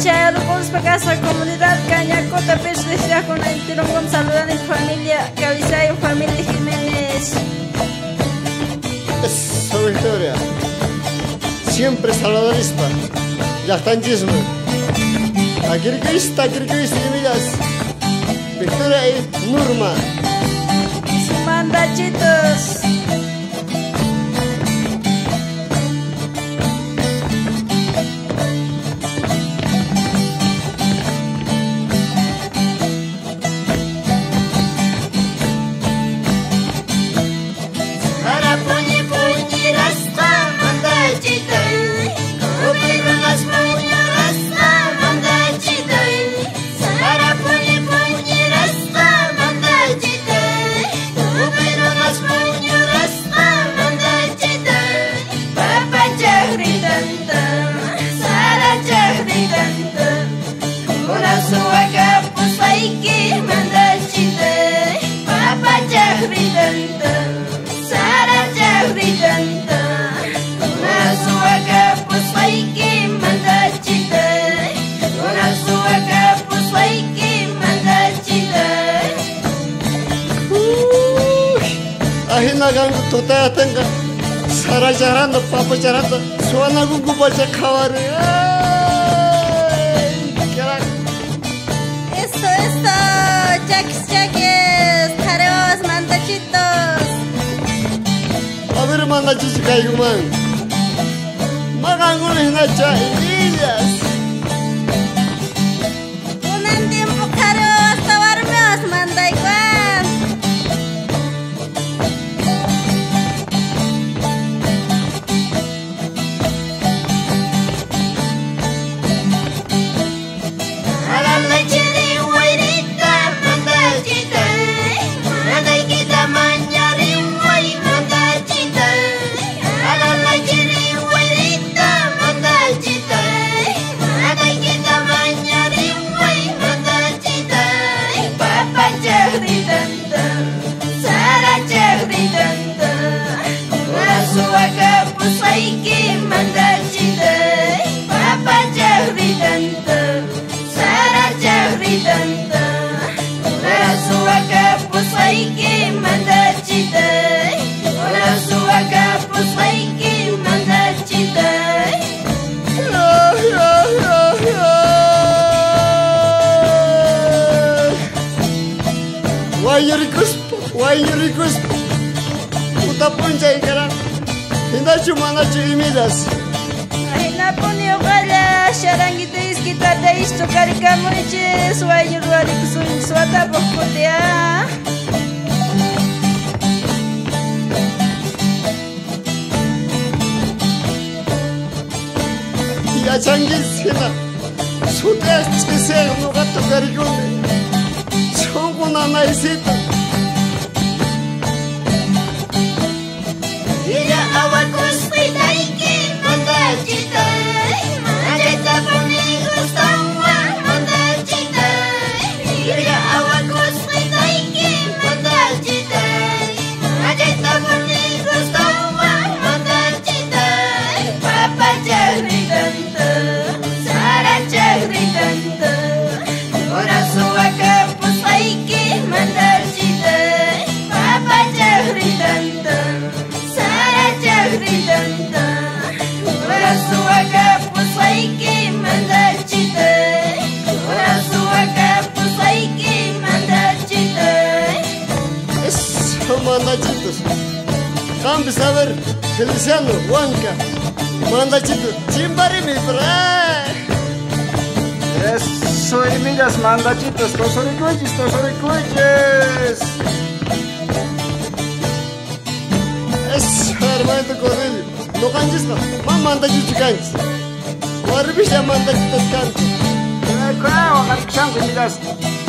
Noche a los pobres la comunidad Cañacota, Pech de Chacón, el Tirongón, saludando a familia Cabizayo, familia Jiménez. Esa victoria, siempre salvadorista, lactanchismo. Agirquista, Jiménez. Victoria es Nurma. Su mandachitos. Tuta tengah sara jaran do papa jaran do suana gugu baca kabar. Esto jackis tareos mandachitos. Abir mandachis kayuman. Makangun hina jahiliyas. Unan tiempo tareos tawarmeos mandaikwa. Wayurikus, puta punca ikara, hinda chumana chimidas. Hina puni ogala, sharangitis kita deis tokari kamuriches, wayurikus suata bokotea. Ya changis hina, sutas kiseng nukato karikun, chunguna naisita. Vamos a ver, Feliciano, Huanca, Mandachito, Chimbari, mi bra. Eso, Emillas, Mandachitos, Tosoricuches. Eso, hermano Cornelio, no canches, no, Mandachito canches. Guarbicha, Mandachitos canches. Claro, Mandachitos canches.